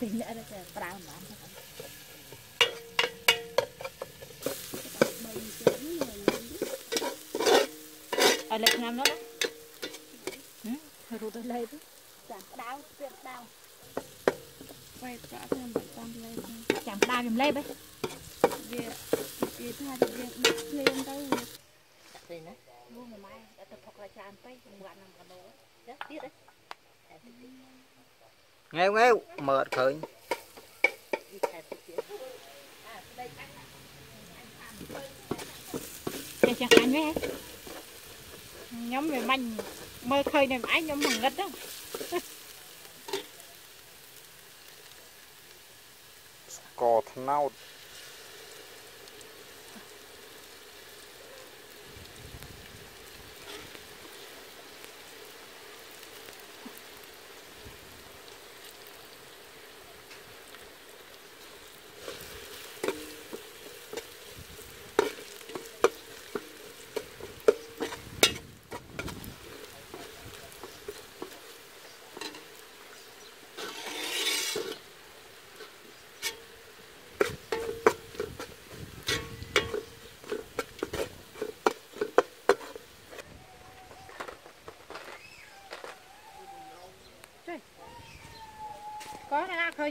Tidak ada perang lama. Ada enam lor. Harus ada itu. Jam dau. Baik, tak ada jam lagi. Jam dau jam lagi. Dia itu ada dia yang tahu. Tak sih nak? Bukan mai. Atau pokok jam pay buat enam kilo. Dah dia dah. Nghèo nghèo mệt khởi chặt anh nhé nhóm về manh mơ khơi này máy nhóm mừng lết đó cò thau thôi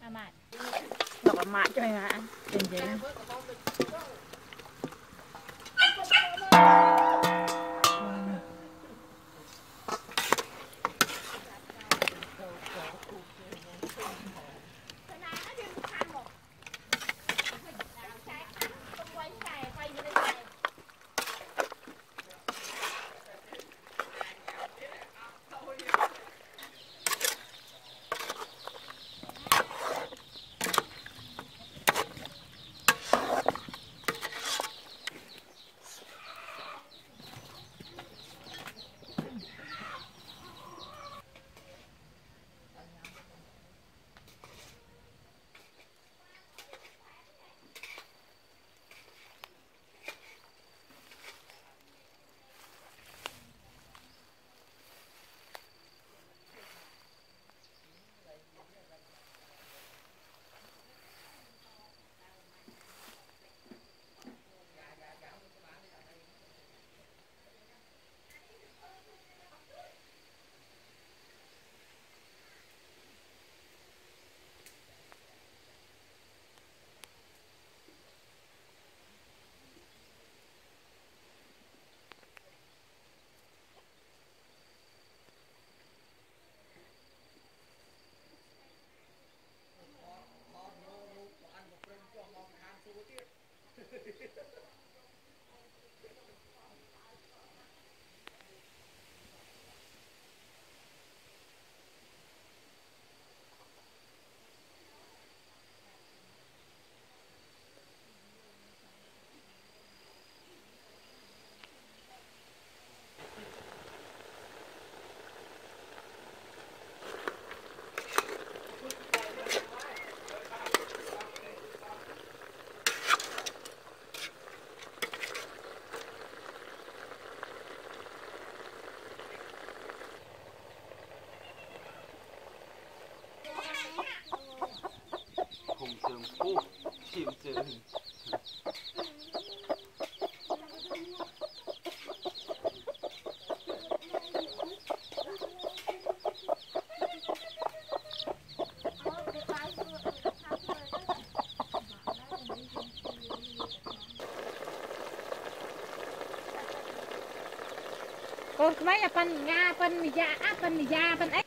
À mạn. Đọc à mạn cho mày mà ăn. tadi. Còn cái máy là phần nhà, phần giá, phần giá, phần ếch.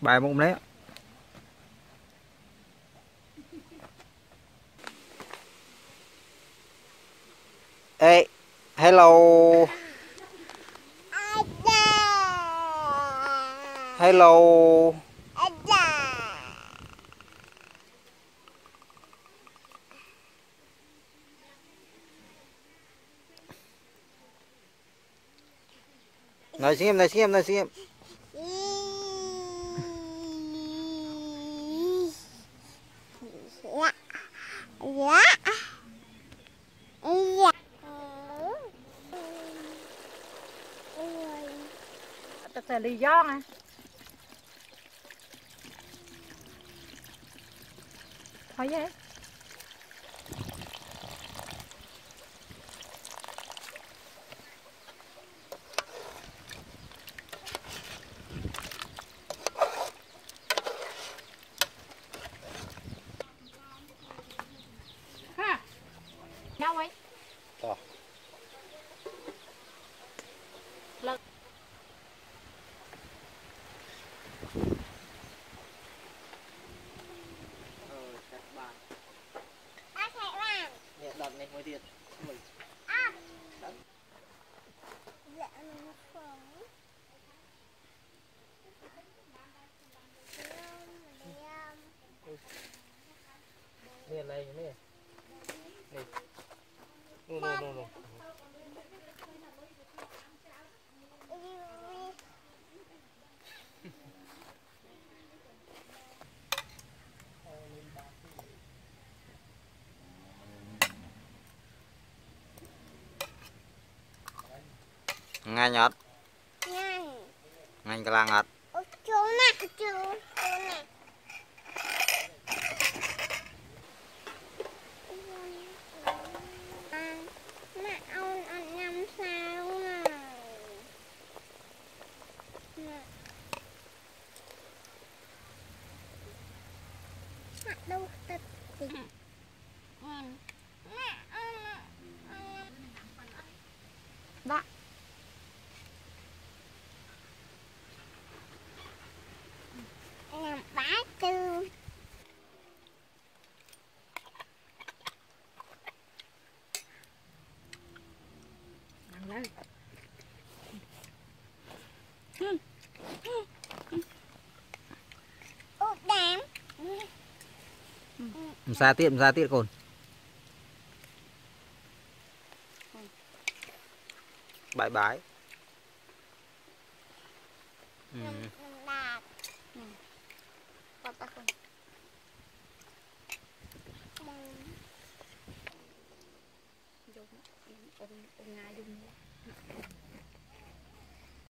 Bài mông đấy. Ê, hello. Hello. Nói xin em. Thật lý do này. Thôi vậy. Ngay nhọt. Ngay là ngọt. Xa tiệm còn bãi bãi